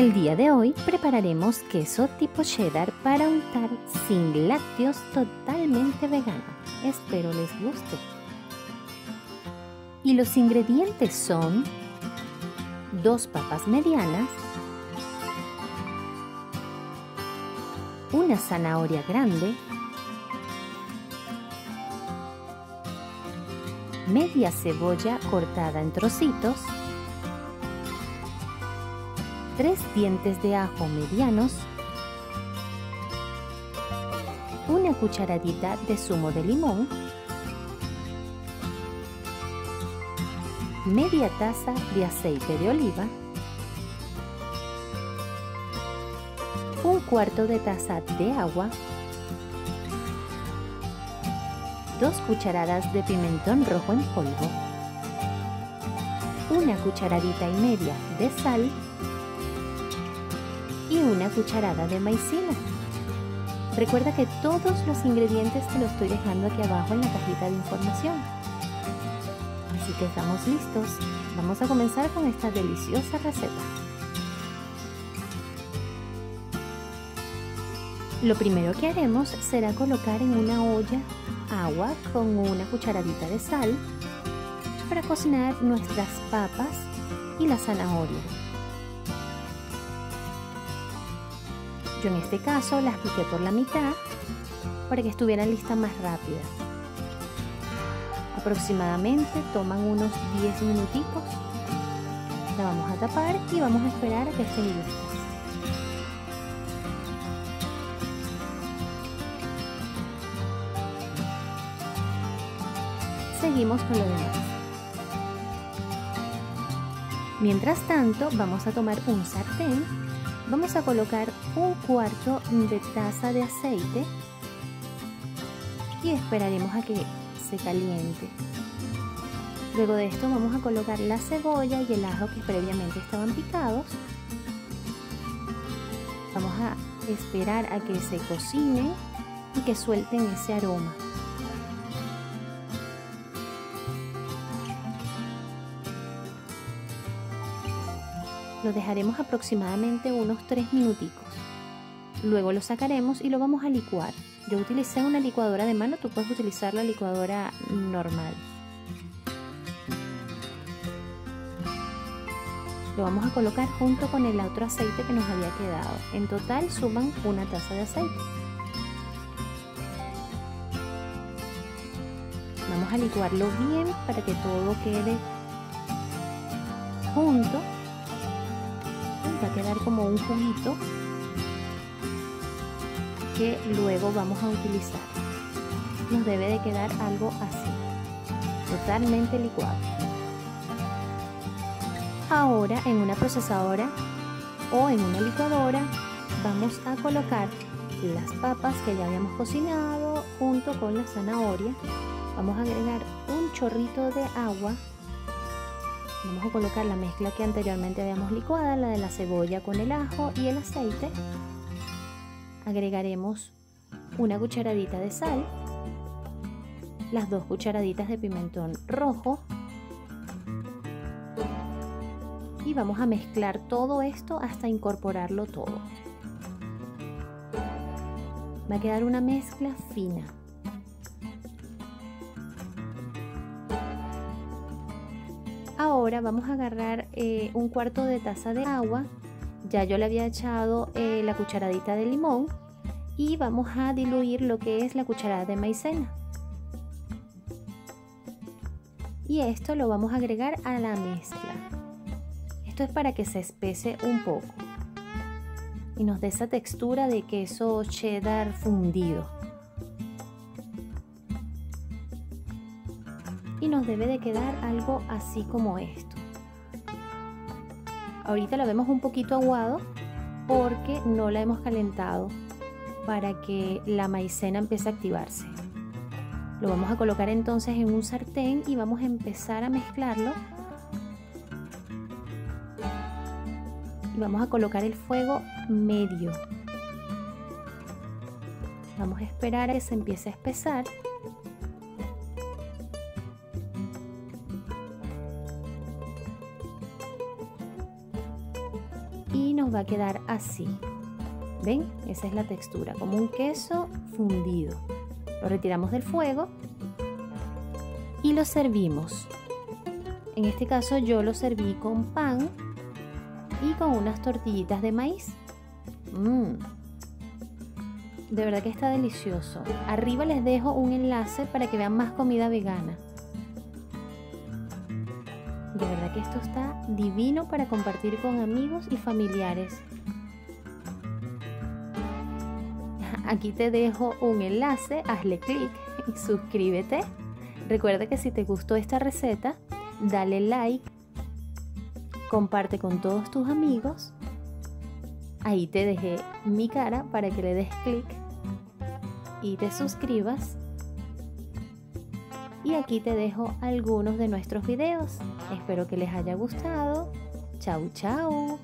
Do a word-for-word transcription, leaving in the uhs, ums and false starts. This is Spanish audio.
El día de hoy prepararemos queso tipo cheddar para untar sin lácteos, totalmente vegano. Espero les guste. Y los ingredientes son dos papas medianas, una zanahoria grande, media cebolla cortada en trocitos, tres dientes de ajo medianos, una cucharadita de zumo de limón, media taza de aceite de oliva, un cuarto de taza de agua, dos cucharadas de pimentón rojo en polvo, una cucharadita y media de sal y una cucharada de maicena. Recuerda que todos los ingredientes te los estoy dejando aquí abajo en la cajita de información. Así que estamos listos. Vamos a comenzar con esta deliciosa receta. Lo primero que haremos será colocar en una olla agua con una cucharadita de sal para cocinar nuestras papas y la zanahoria. Yo en este caso las piqué por la mitad para que estuvieran listas más rápido. Aproximadamente toman unos diez minuticos. La vamos a tapar y vamos a esperar a que estén listas. Seguimos con lo demás. Mientras tanto, vamos a tomar un sartén, vamos a colocar un cuarto de taza de aceite y esperaremos a que se caliente. Luego de esto vamos a colocar la cebolla y el ajo que previamente estaban picados. Vamos a esperar a que se cocinen y que suelten ese aroma. Lo dejaremos aproximadamente unos tres minuticos. Luego lo sacaremos y lo vamos a licuar. Yo utilicé una licuadora de mano, tú puedes utilizar la licuadora normal. Lo vamos a colocar junto con el otro aceite que nos había quedado. En total suman una taza de aceite. Vamos a licuarlo bien para que todo quede junto. Va a quedar como un juguito que luego vamos a utilizar. Nos debe de quedar algo así, totalmente licuado. Ahora en una procesadora o en una licuadora vamos a colocar las papas que ya habíamos cocinado junto con la zanahoria. Vamos a agregar un chorrito de agua. Vamos a colocar la mezcla que anteriormente habíamos licuada, la de la cebolla con el ajo y el aceite. Agregaremos una cucharadita de sal, las dos cucharaditas de pimentón rojo y vamos a mezclar todo esto hasta incorporarlo todo. Va a quedar una mezcla fina. Ahora vamos a agarrar eh, un cuarto de taza de agua, ya yo le había echado eh, la cucharadita de limón y vamos a diluir lo que es la cucharada de maicena. Y esto lo vamos a agregar a la mezcla. Esto es para que se espese un poco y nos dé esa textura de queso cheddar fundido. Y nos debe de quedar algo así como esto. Ahorita lo vemos un poquito aguado porque no la hemos calentado para que la maicena empiece a activarse. Lo vamos a colocar entonces en un sartén y vamos a empezar a mezclarlo. Y vamos a colocar el fuego medio. Vamos a esperar a que se empiece a espesar. y nos va a quedar así. ¿Ven? Esa es la textura, como un queso fundido. Lo retiramos del fuego y lo servimos. En este caso yo lo serví con pan y con unas tortillitas de maíz. Mmm. De verdad que está delicioso. Arriba les dejo un enlace para que vean más comida vegana. De verdad que esto está divino para compartir con amigos y familiares. Aquí te dejo un enlace, hazle clic y suscríbete. Recuerda que si te gustó esta receta, dale like, comparte con todos tus amigos. Ahí te dejé mi cara para que le des clic y te suscribas. Y aquí te dejo algunos de nuestros videos. Espero que les haya gustado. Chau, chau.